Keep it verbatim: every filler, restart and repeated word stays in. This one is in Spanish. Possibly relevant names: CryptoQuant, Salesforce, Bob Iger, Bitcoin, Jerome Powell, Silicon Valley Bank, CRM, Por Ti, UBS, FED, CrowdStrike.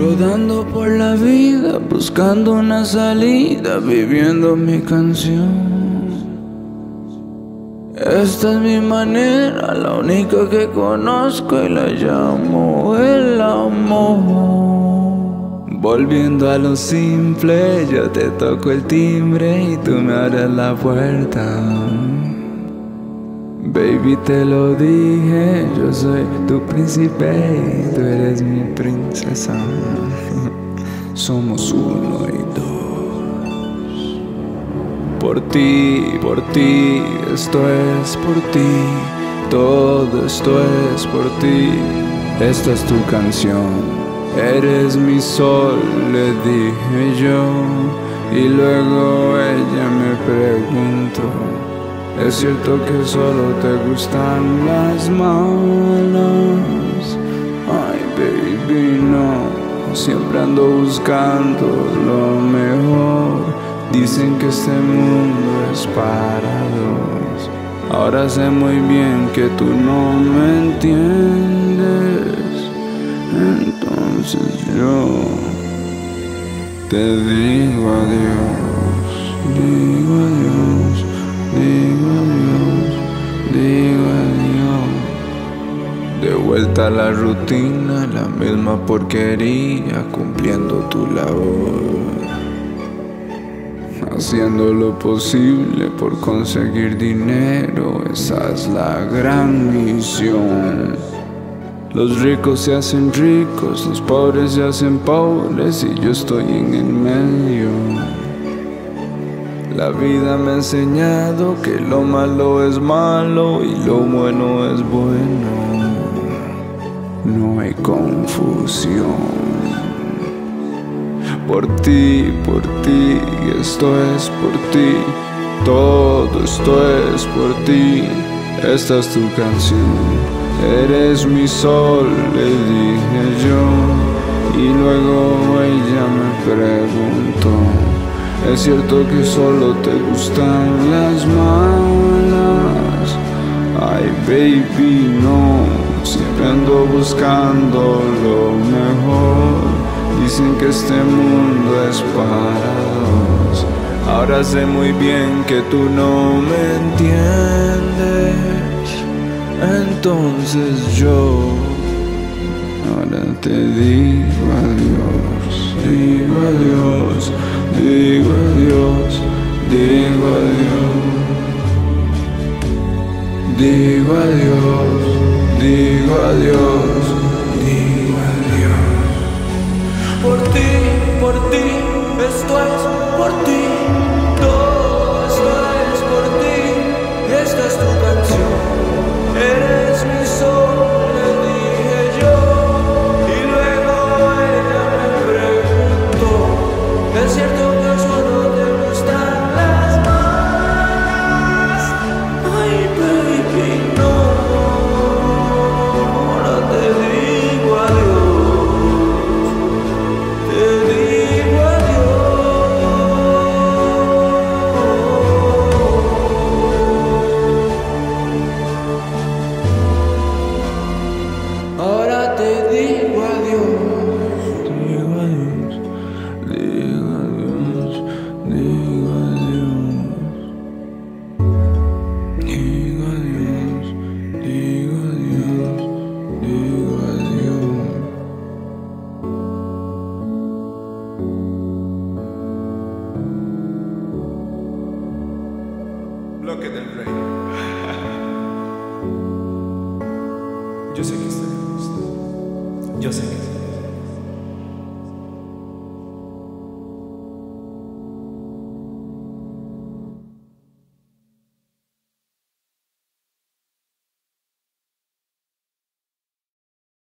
rodando por la vida, buscando una salida, viviendo mi canción. Esta es mi manera, la única que conozco, y la llamo el amor. Volviendo a lo simple, yo te toco el timbre y tú me abres la puerta. Baby, te lo dije, yo soy tu príncipe y tú eres mi princesa. Somos uno y dos. Por ti, por ti, esto es por ti. Todo esto es por ti. Esta es tu canción. Eres mi sol, le dije yo. Y luego ella me preguntó: ¿es cierto que solo te gustan las malas? Ay, baby, no. Siempre ando buscando lo mejor. Dicen que este mundo es para dos. Ahora sé muy bien que tú no me entiendes. Entonces yo te digo adiós, digo adiós, digo adiós, digo adiós. De vuelta a la rutina, la misma porquería, cumpliendo tu labor, haciendo lo posible por conseguir dinero. Esa es la gran misión. Los ricos se hacen ricos, los pobres se hacen pobres, y yo estoy en el medio. La vida me ha enseñado que lo malo es malo y lo bueno es bueno. No hay confusión. Por ti, por ti, esto es por ti. Todo esto es por ti. Esta es tu canción. Eres mi sol, le dije yo. Y luego ella me preguntó: ¿es cierto que solo te gustan las malas? Ay, baby, no. Siempre ando buscando lo mejor. Dicen que este mundo es para dos. Ahora sé muy bien que tú no me entiendes. Entonces yo ahora te digo adiós, digo adiós, digo adiós, digo adiós, digo adiós, digo adiós, digo adiós. Por ti, por ti, esto es por ti. Todo esto es por ti. Esta es tu canción. Eres mi sol, le dije yo. Y luego ella me preguntó: ¿es cierto? Yo sé que está, yo sé que